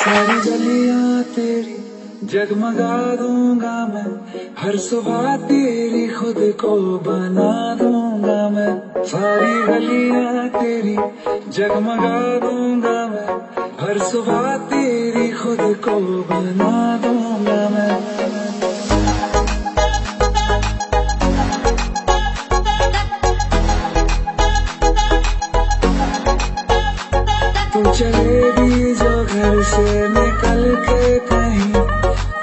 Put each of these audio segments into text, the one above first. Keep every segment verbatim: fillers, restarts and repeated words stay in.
सारी गलियां तेरी जगमगा दूंगा मैं, हर सुबह तेरी खुद को बना दूंगा मैं। सारी गलियां तेरी जगमगा दूंगा मैं, हर सुबह तेरी खुद को बना दूंगा मैं। चलेगी जो घर से निकल के कहीं,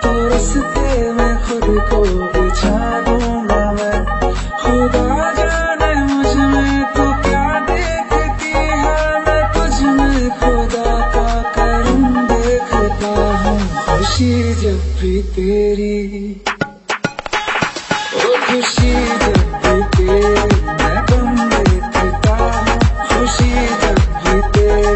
तो रस्ते में खुद को बिछा दूंगा मैं। खुदा जाने मुझ में तो क्या देखती है, मैं तुझ में खुदा का करम देखता हूँ। खुशी जब भी तेरी, ओ खुशी जब भी तेरी मैं गम देखता हूँ। खुशी जब भी तेरी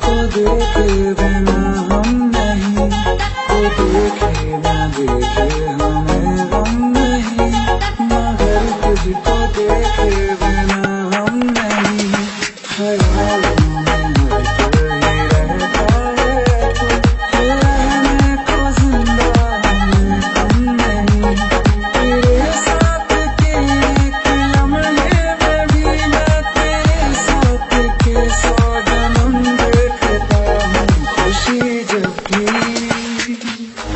को देखे बिना हम नहीं, को देखे ना देखे हमें गम नहीं, मगर तुझको देखे बिना हम नहीं। ख्यालों में मस्त ही रहता है तू, रहने को जिंदा हमें हम नहीं। तेरे साथ के एक लम्हे में भी मैं तेरे साथ के साथ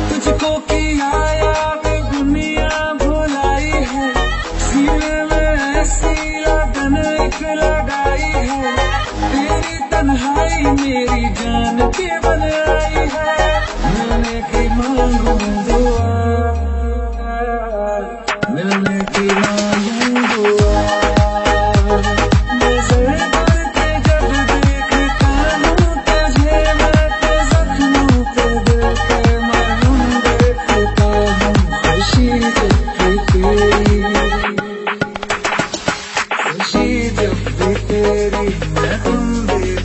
तुझको किया याद दुनिया भुलाई है, सीने में ऐसी यादन एक लगाई है। तेरी तन्हाई मेरी जान के बनाई है, मिलने की मांगू दुआ, मिलने की मांगू दुआ। खुशी जब भी तेरी मैं तुम भी